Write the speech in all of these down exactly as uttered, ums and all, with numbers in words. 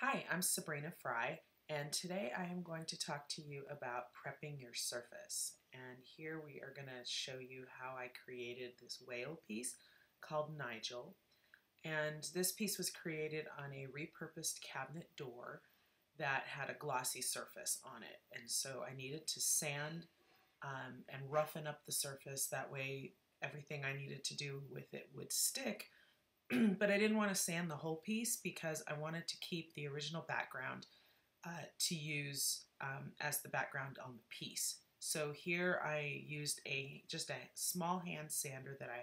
Hi, I'm Sabrina Fry, and today I am going to talk to you about prepping your surface. And here we are going to show you how I created this whale piece called Nigel. And this piece was created on a repurposed cabinet door that had a glossy surface on it. And so I needed to sand um, and roughen up the surface. That way everything I needed to do with it would stick. But I didn't want to sand the whole piece because I wanted to keep the original background uh, to use um, as the background on the piece. So here I used a just a small hand sander that I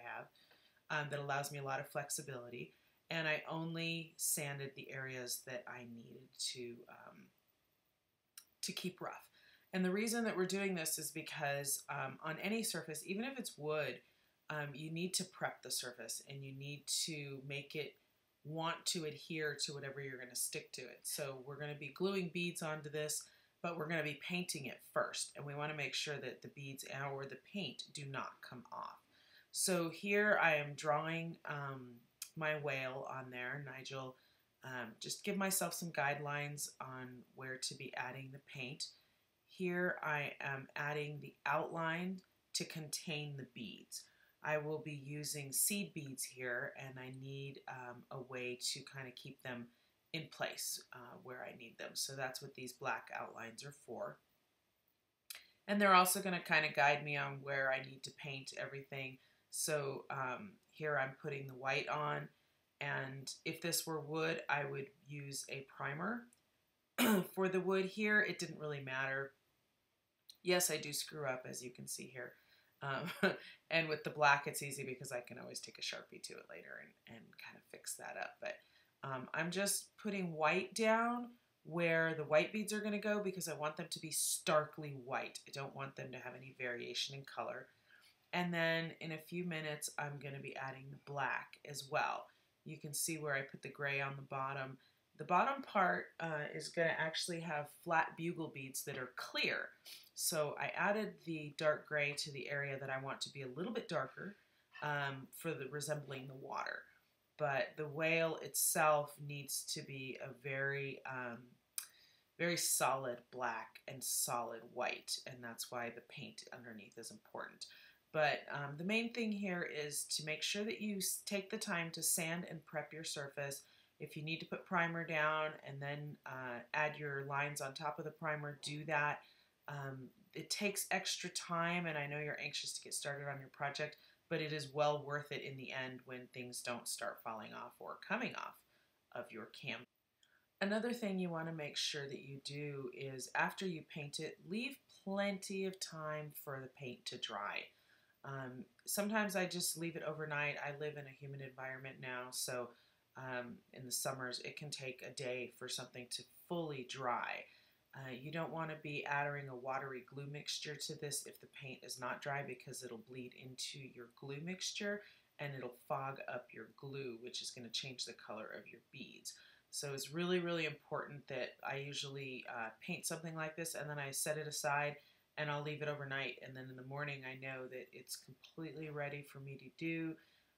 have um, that allows me a lot of flexibility, and I only sanded the areas that I needed to um, to keep rough. And the reason that we're doing this is because um, on any surface, even if it's wood, Um, you need to prep the surface and you need to make it want to adhere to whatever you're going to stick to it. So we're going to be gluing beads onto this, but we're going to be painting it first. And we want to make sure that the beads or the paint do not come off. So here I am drawing um, my whale on there, Nigel. Um, just give myself some guidelines on where to be adding the paint. Here I am adding the outline to contain the beads. I will be using seed beads here, and I need um, a way to kind of keep them in place uh, where I need them. So that's what these black outlines are for. And they're also going to kind of guide me on where I need to paint everything. So um, here I'm putting the white on, and if this were wood, I would use a primer. For the wood here, it didn't really matter. Yes, I do screw up, as you can see here. Um, and with the black, it's easy because I can always take a Sharpie to it later and, and kind of fix that up. But um, I'm just putting white down where the white beads are going to go because I want them to be starkly white. I don't want them to have any variation in color. And then in a few minutes, I'm going to be adding the black as well. You can see where I put the gray on the bottom. The bottom part uh, is going to actually have flat bugle beads that are clear. So I added the dark gray to the area that I want to be a little bit darker um, for the resembling the water. But the whale itself needs to be a very, um, very solid black and solid white. And that's why the paint underneath is important. But um, the main thing here is to make sure that you take the time to sand and prep your surface. If you need to put primer down and then uh, add your lines on top of the primer, do that. Um, it takes extra time, and I know you're anxious to get started on your project, but it is well worth it in the end when things don't start falling off or coming off of your canvas. Another thing you want to make sure that you do is after you paint it, leave plenty of time for the paint to dry. Um, sometimes I just leave it overnight. I live in a humid environment now, so um, in the summers it can take a day for something to fully dry. Uh, you don't want to be adding a watery glue mixture to this if the paint is not dry because it'll bleed into your glue mixture and it'll fog up your glue, which is going to change the color of your beads. So it's really, really important that I usually uh, paint something like this and then I set it aside and I'll leave it overnight. And then in the morning I know that it's completely ready for me to do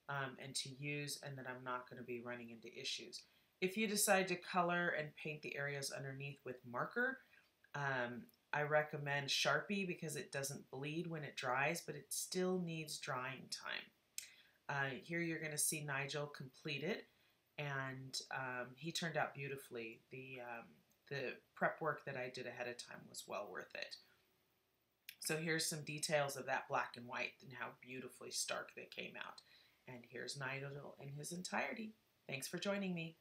um, and to use, and that I'm not going to be running into issues. If you decide to color and paint the areas underneath with marker, um, I recommend Sharpie because it doesn't bleed when it dries, but it still needs drying time. Uh, here you're going to see Nigel completed, and um, he turned out beautifully. The, um, the prep work that I did ahead of time was well worth it. So here's some details of that black and white and how beautifully stark they came out. And here's Nigel in his entirety. Thanks for joining me.